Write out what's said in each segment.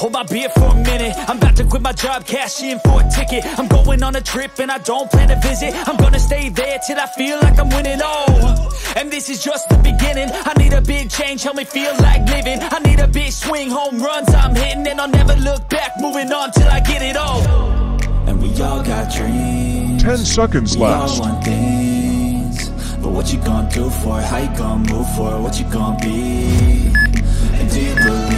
hold my beer for a minute, I'm about to quit my job, cash in for a ticket. I'm going on a trip, and I don't plan to visit. I'm gonna stay there till I feel like I'm winning. Oh, and this is just the beginning. I need a big change, help me feel like living. I need a big swing, home runs I'm hitting, and I'll never look back, moving on till I get it all. And we all got dreams, 10 seconds left. We all want things, but what you gonna do for it? How you gonna move for it? What you gonna be? And do you believe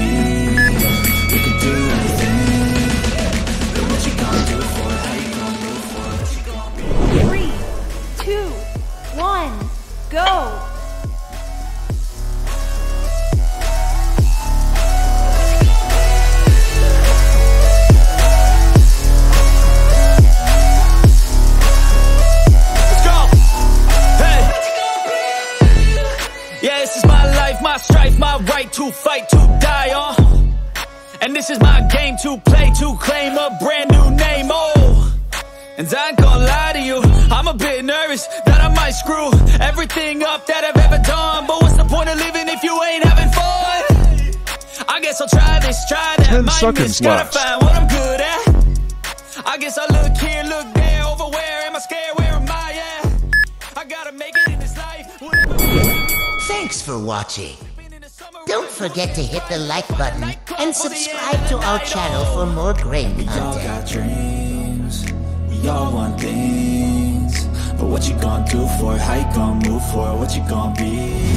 go? Let's go. Hey. Yeah, this is my life, my strife, my right to fight, to die on. And this is my game to play, to claim a brand new name. Oh, and I ain't gonna lie to you, I'm a bit nervous that I might screw everything up that I've ever done. But what's the point of living if you ain't having fun? I guess I'll try this, try that. 10 seconds left. Gotta find what I'm good at. I guess I look here, look there, over where am I scared? Where am I at? I gotta make it in this life. Thanks for watching. Don't forget to hit the like button and subscribe to our channel for more great content. We all got dreams, we all want things, but what you gonna do for it? How you gonna move for it? What you gonna be?